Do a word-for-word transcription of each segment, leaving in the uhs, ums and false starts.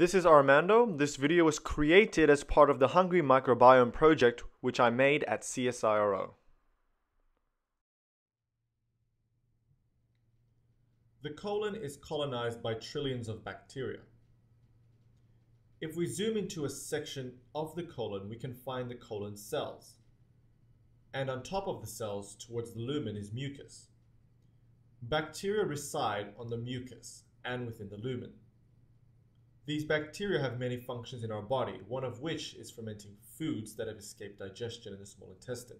This is Armando. This video was created as part of the Hungry Microbiome Project, which I made at C S I R O. The colon is colonized by trillions of bacteria. If we zoom into a section of the colon, we can find the colon cells. And on top of the cells, towards the lumen, is mucus. Bacteria reside on the mucus and within the lumen. These bacteria have many functions in our body, one of which is fermenting foods that have escaped digestion in the small intestine.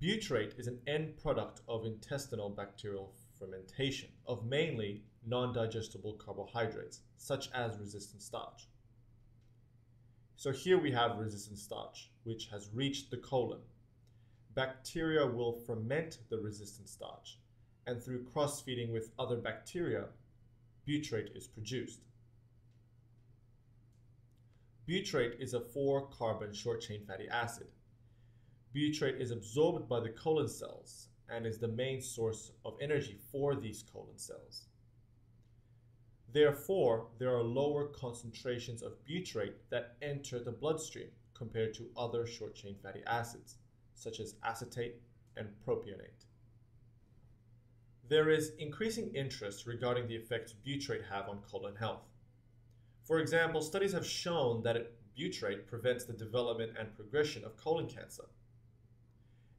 Butyrate is an end product of intestinal bacterial fermentation of mainly non-digestible carbohydrates, such as resistant starch. So here we have resistant starch, which has reached the colon. Bacteria will ferment the resistant starch, and through cross-feeding with other bacteria, butyrate is produced. Butyrate is a four-carbon short-chain fatty acid. Butyrate is absorbed by the colon cells and is the main source of energy for these colon cells. Therefore, there are lower concentrations of butyrate that enter the bloodstream compared to other short-chain fatty acids, such as acetate and propionate. There is increasing interest regarding the effects butyrate have on colon health. For example, studies have shown that butyrate prevents the development and progression of colon cancer.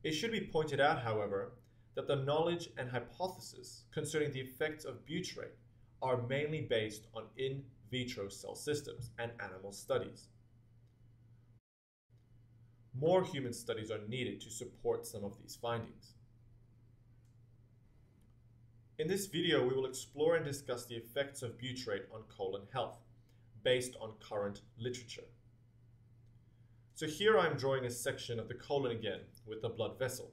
It should be pointed out, however, that the knowledge and hypothesis concerning the effects of butyrate are mainly based on in vitro cell systems and animal studies. More human studies are needed to support some of these findings. In this video, we will explore and discuss the effects of butyrate on colon health, based on current literature. So here I'm drawing a section of the colon again, with the blood vessel.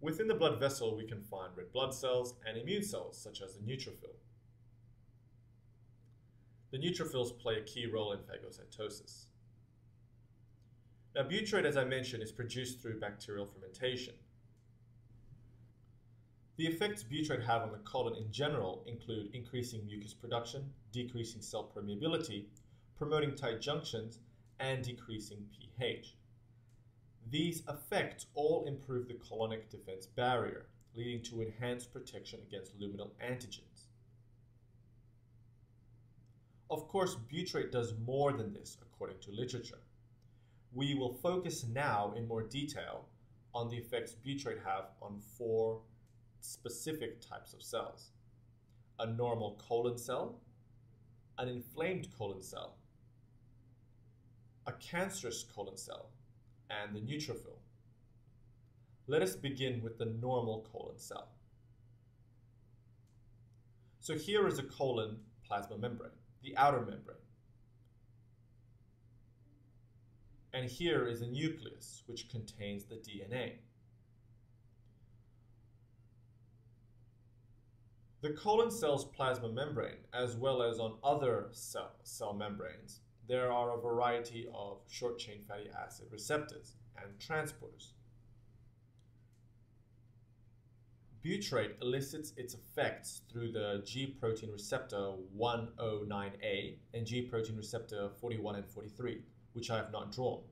Within the blood vessel, we can find red blood cells and immune cells, such as the neutrophil. The neutrophils play a key role in phagocytosis. Now, butyrate, as I mentioned, is produced through bacterial fermentation. The effects butyrate have on the colon in general include increasing mucus production, decreasing cell permeability, promoting tight junctions, and decreasing pH. These effects all improve the colonic defense barrier, leading to enhanced protection against luminal antigens. Of course, butyrate does more than this, according to literature. We will focus now in more detail on the effects butyrate have on four specific types of cells: a normal colon cell, an inflamed colon cell, a cancerous colon cell, and the neutrophil. Let us begin with the normal colon cell. So here is a colon plasma membrane, the outer membrane. And here is the nucleus, which contains the D N A. The colon cell's plasma membrane, as well as on other cell, cell membranes, there are a variety of short-chain fatty acid receptors and transporters. Butyrate elicits its effects through the G protein receptor one oh nine A and G protein receptor forty-one and forty-three, which I have not drawn,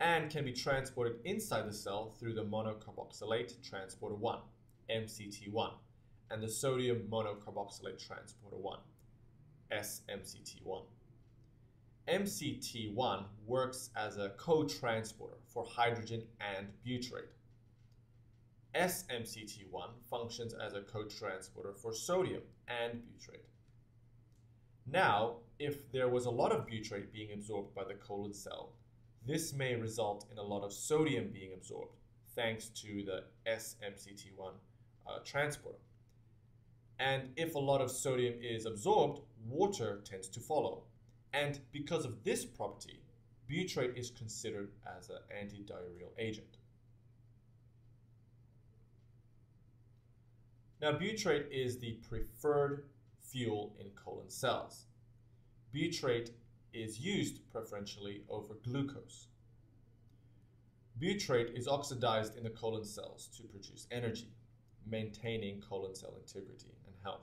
and can be transported inside the cell through the monocarboxylate transporter one, M C T one. And the sodium monocarboxylate transporter one, S M C T one. M C T one works as a co-transporter for hydrogen and butyrate. S M C T one functions as a co-transporter for sodium and butyrate. Now, if there was a lot of butyrate being absorbed by the colon cell, this may result in a lot of sodium being absorbed, thanks to the S M C T one uh, transporter. And if a lot of sodium is absorbed, water tends to follow. And because of this property, butyrate is considered as an antidiarrheal agent. Now, butyrate is the preferred fuel in colon cells. Butyrate is used preferentially over glucose. Butyrate is oxidized in the colon cells to produce energy, maintaining colon cell integrity and health.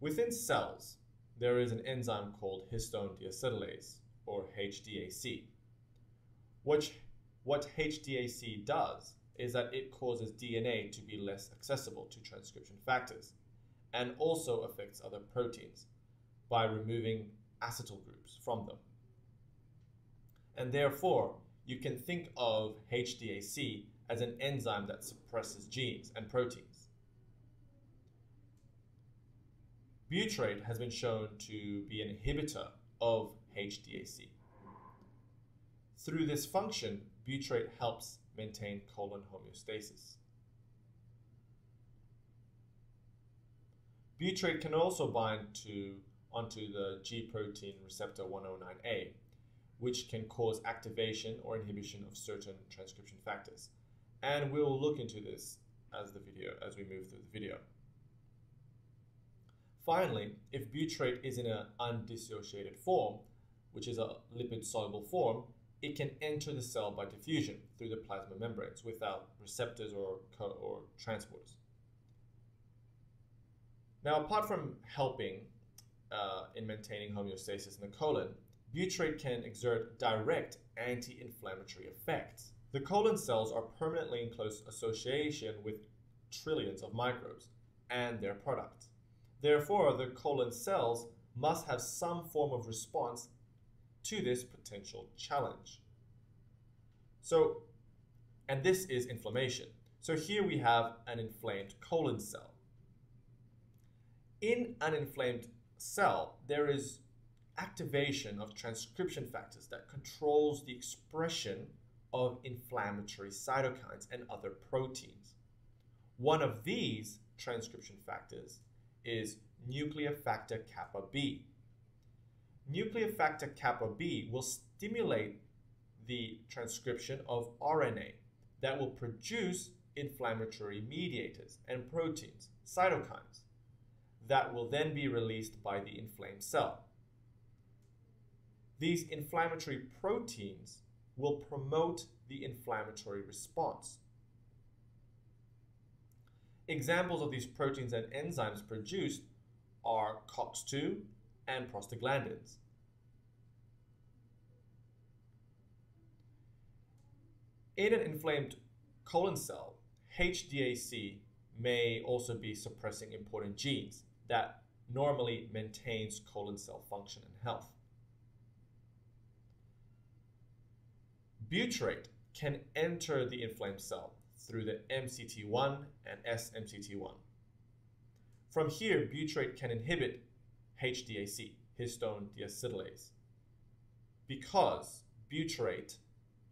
Within cells, there is an enzyme called histone deacetylase, or H D A C. Which, what H D A C does is that it causes D N A to be less accessible to transcription factors, and also affects other proteins by removing acetyl groups from them. And therefore, you can think of H D A C as an enzyme that suppresses genes and proteins. Butyrate has been shown to be an inhibitor of H D A C. Through this function, butyrate helps maintain colon homeostasis. Butyrate can also bind to, onto the G protein receptor one oh nine A, which can cause activation or inhibition of certain transcription factors. And we'll look into this as the video as we move through the video. Finally, if butyrate is in an undissociated form, which is a lipid-soluble form, it can enter the cell by diffusion through the plasma membranes without receptors or, co or transporters. Now, apart from helping uh, in maintaining homeostasis in the colon, butyrate can exert direct anti-inflammatory effects. The colon cells are permanently in close association with trillions of microbes and their products. Therefore, the colon cells must have some form of response to this potential challenge. So, and this is inflammation. So here we have an inflamed colon cell. In an inflamed cell, there is activation of transcription factors that controls the expression of inflammatory cytokines and other proteins. One of these transcription factors is nuclear factor kappa B. Nuclear factor kappa B will stimulate the transcription of R N A that will produce inflammatory mediators and proteins, cytokines, that will then be released by the inflamed cell. These inflammatory proteins will promote the inflammatory response. Examples of these proteins and enzymes produced are COX two and prostaglandins. In an inflamed colon cell, H D A C may also be suppressing important genes that normally maintains colon cell function and health. Butyrate can enter the inflamed cell through the M C T one and S M C T one. From here, butyrate can inhibit H D A C, histone deacetylase, because butyrate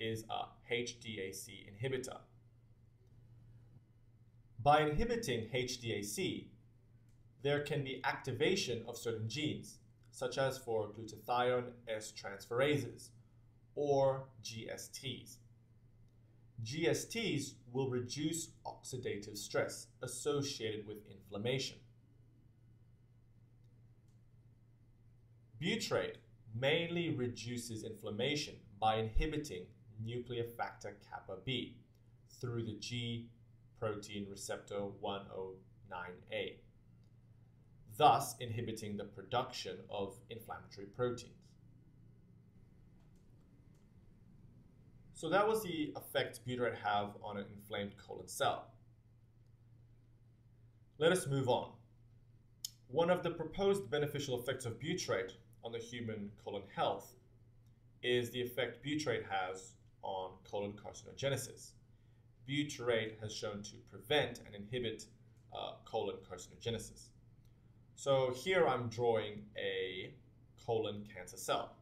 is a H D A C inhibitor. By inhibiting H D A C, there can be activation of certain genes, such as for glutathione S transferases, or G S Ts. G S Ts will reduce oxidative stress associated with inflammation. Butyrate mainly reduces inflammation by inhibiting nuclear factor kappa B through the G protein receptor one oh nine A, thus inhibiting the production of inflammatory proteins. So that was the effect butyrate have on an inflamed colon cell. Let us move on. One of the proposed beneficial effects of butyrate on the human colon health is the effect butyrate has on colon carcinogenesis. Butyrate has shown to prevent and inhibit uh, colon carcinogenesis. So here I'm drawing a colon cancer cell.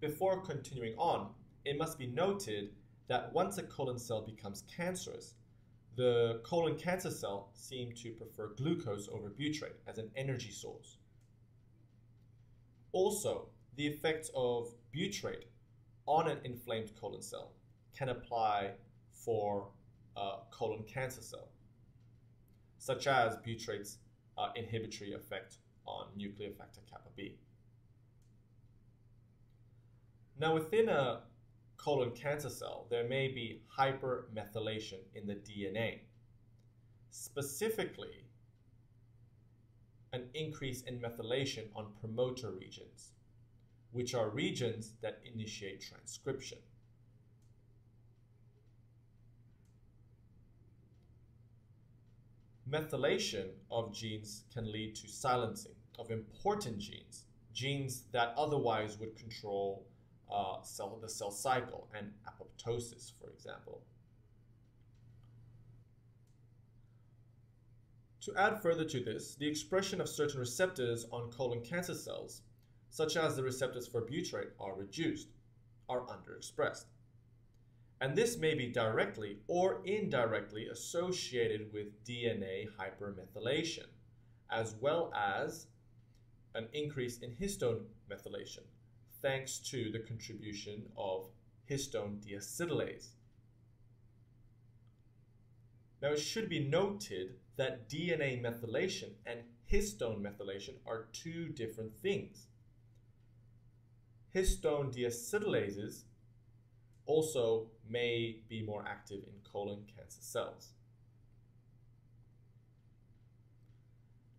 Before continuing on, it must be noted that once a colon cell becomes cancerous, the colon cancer cell seem to prefer glucose over butyrate as an energy source. Also, the effects of butyrate on an inflamed colon cell can apply for a colon cancer cell, such as butyrate's uh, inhibitory effect on nuclear factor kappa B. Now, within a colon cancer cell, there may be hypermethylation in the D N A. Specifically, an increase in methylation on promoter regions, which are regions that initiate transcription. Methylation of genes can lead to silencing of important genes, genes that otherwise would control uh, cell, the cell cycle and apoptosis, for example. To add further to this, the expression of certain receptors on colon cancer cells, such as the receptors for butyrate, are reduced, are underexpressed. And this may be directly or indirectly associated with D N A hypermethylation, as well as an increase in histone methylation, thanks to the contribution of histone deacetylase. Now, it should be noted that D N A methylation and histone methylation are two different things. Histone deacetylases also may be more active in colon cancer cells.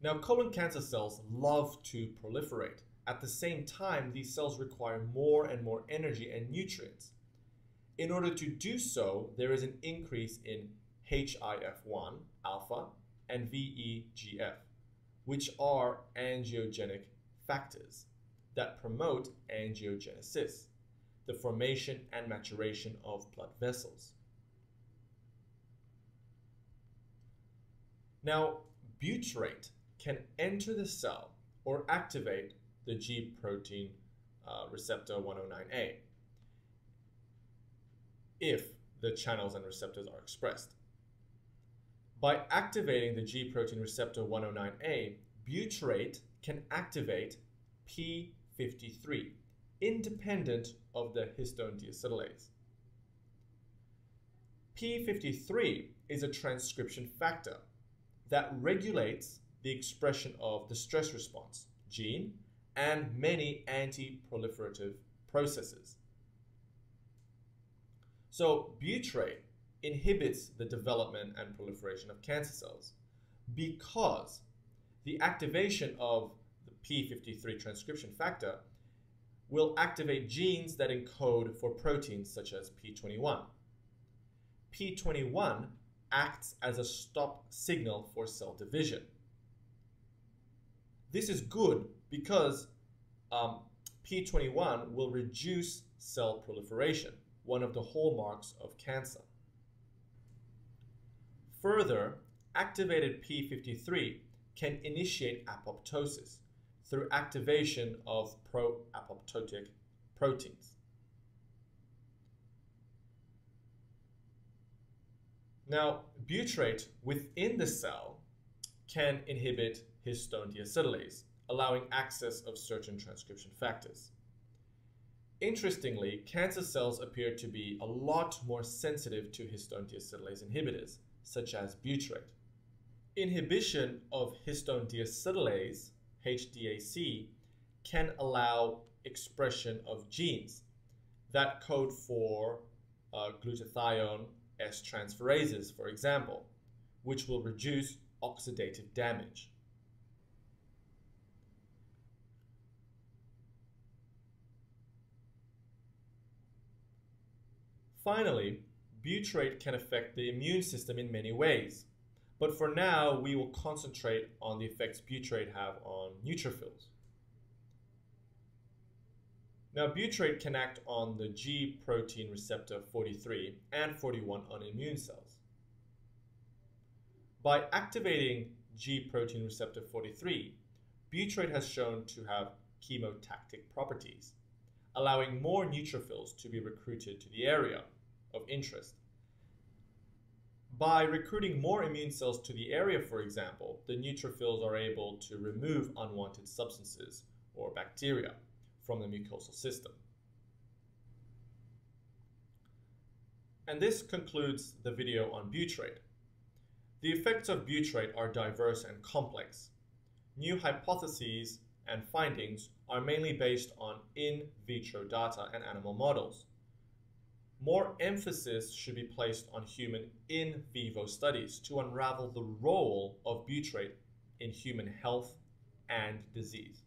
Now, colon cancer cells love to proliferate. At the same time, these cells require more and more energy and nutrients. In order to do so, there is an increase in H I F one alpha and V E G F, which are angiogenic factors that promote angiogenesis, the formation and maturation of blood vessels. Now, butyrate can enter the cell or activate the G protein uh, receptor one oh nine A if the channels and receptors are expressed. By activating the G protein receptor one oh nine A, butyrate can activate P fifty-three, independent of the histone deacetylase. P fifty-three is a transcription factor that regulates the expression of the stress response gene and many anti-proliferative processes. So butyrate inhibits the development and proliferation of cancer cells because the activation of the P fifty-three transcription factor will activate genes that encode for proteins such as P twenty-one. P twenty-one acts as a stop signal for cell division. This is good because um, P twenty-one will reduce cell proliferation, one of the hallmarks of cancer. Further, activated P fifty-three can initiate apoptosis through activation of pro-apoptotic proteins. Now, butyrate within the cell can inhibit histone deacetylase, allowing access of certain transcription factors. Interestingly, cancer cells appear to be a lot more sensitive to histone deacetylase inhibitors, such as butyrate. Inhibition of histone deacetylase, H D A C, can allow expression of genes that code for uh, glutathione S transferases, for example, which will reduce oxidative damage. Finally, butyrate can affect the immune system in many ways, but for now, we will concentrate on the effects butyrate have on neutrophils. Now, butyrate can act on the G protein receptor forty-three and forty-one on immune cells. By activating G protein receptor forty-three, butyrate has shown to have chemotactic properties, allowing more neutrophils to be recruited to the area of interest. By recruiting more immune cells to the area, for example, the neutrophils are able to remove unwanted substances or bacteria from the mucosal system. And this concludes the video on butyrate. The effects of butyrate are diverse and complex. New hypotheses and findings are mainly based on in vitro data and animal models. More emphasis should be placed on human in vivo studies to unravel the role of butyrate in human health and disease.